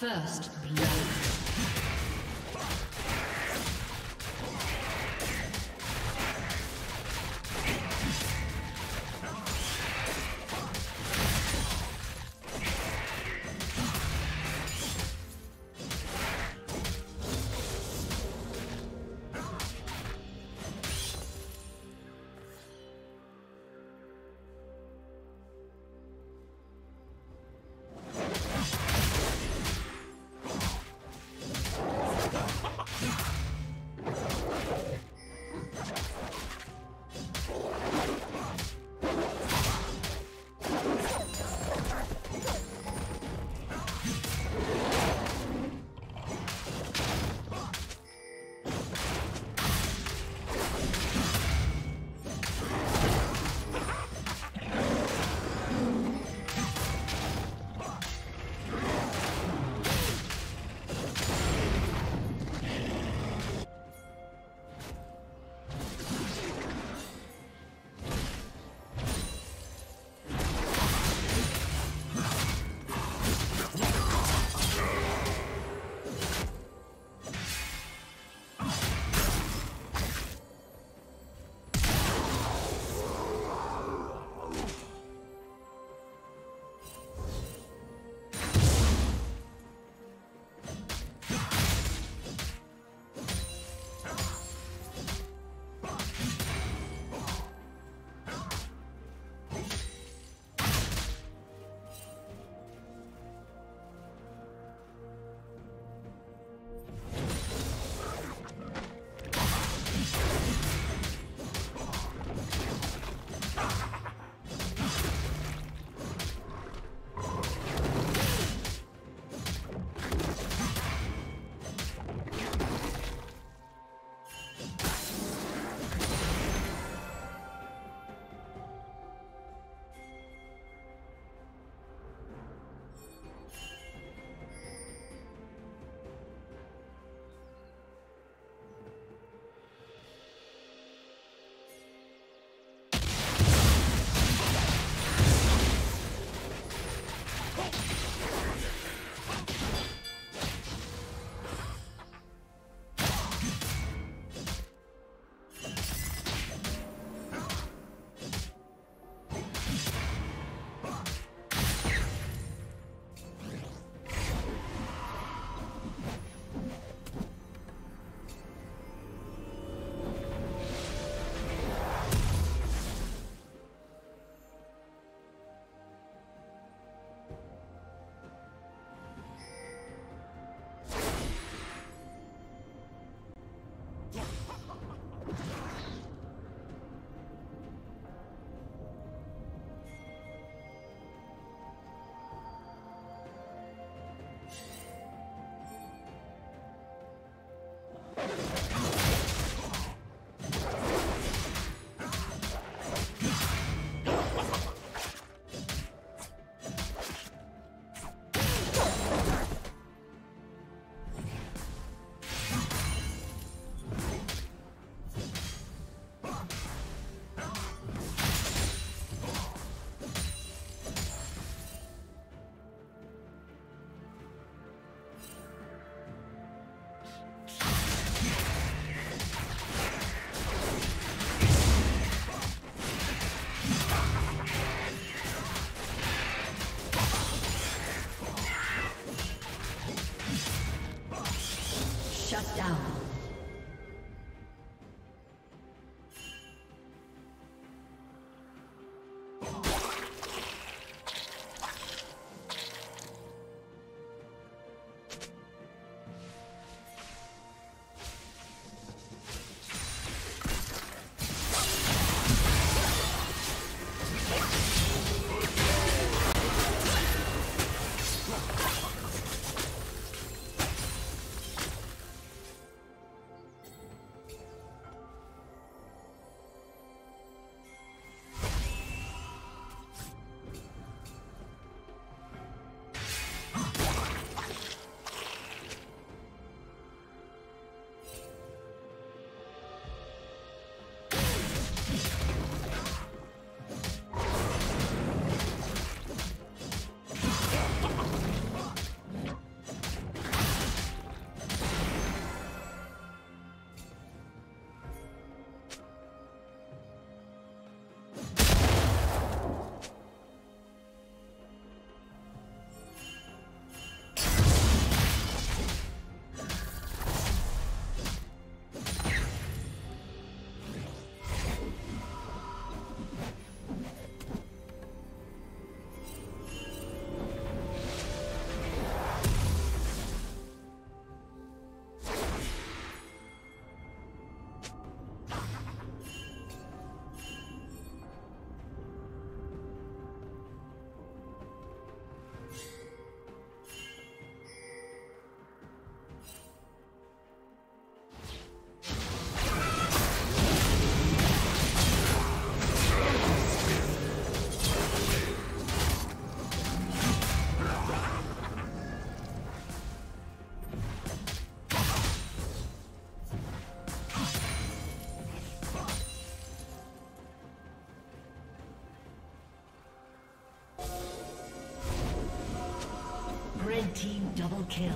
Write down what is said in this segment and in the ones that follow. First blood. team double kill.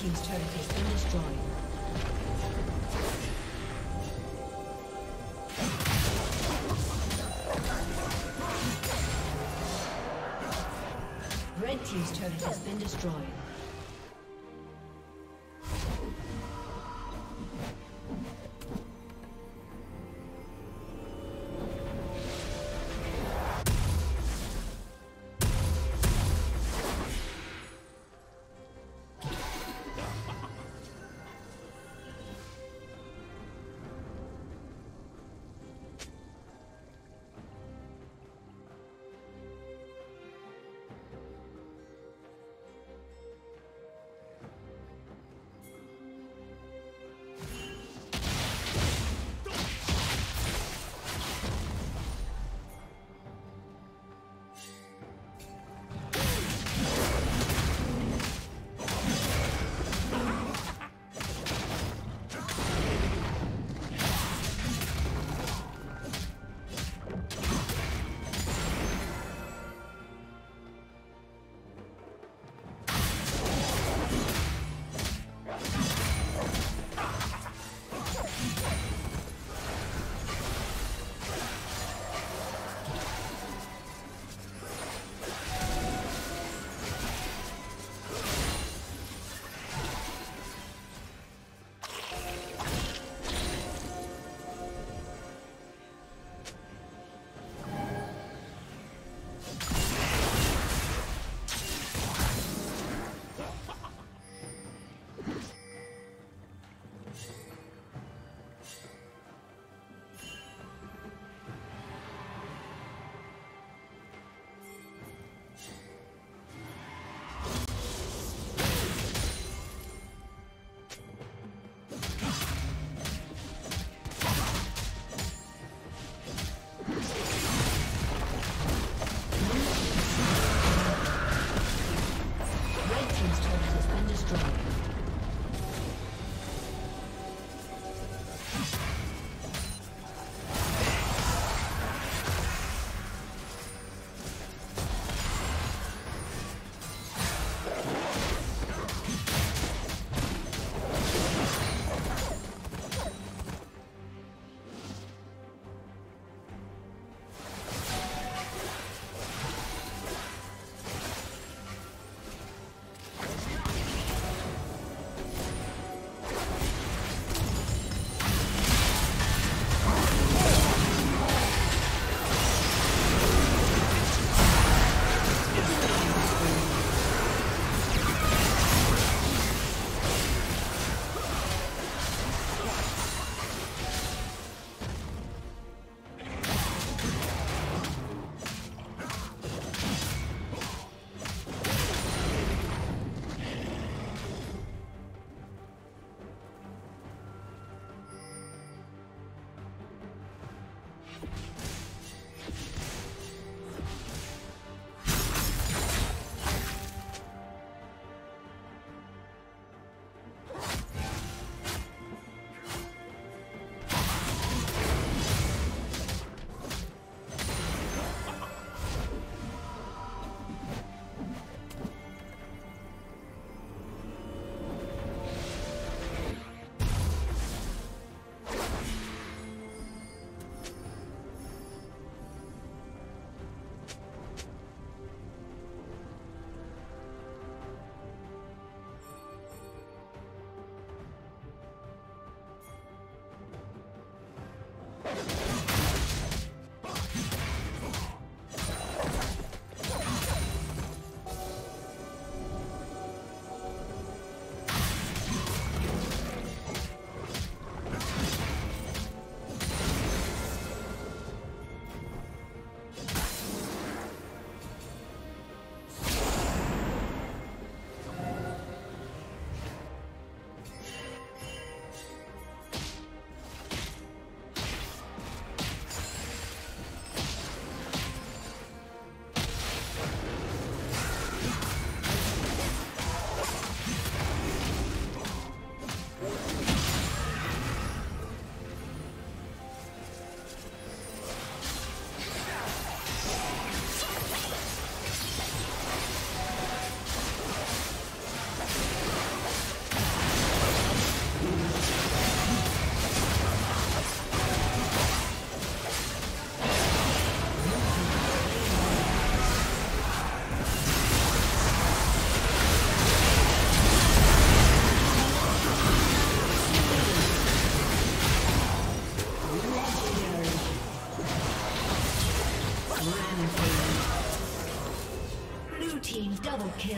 team's turret has been destroyed. Team's turret has been destroyed.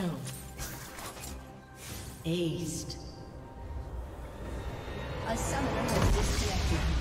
kill. Aced. A summoner has disconnected.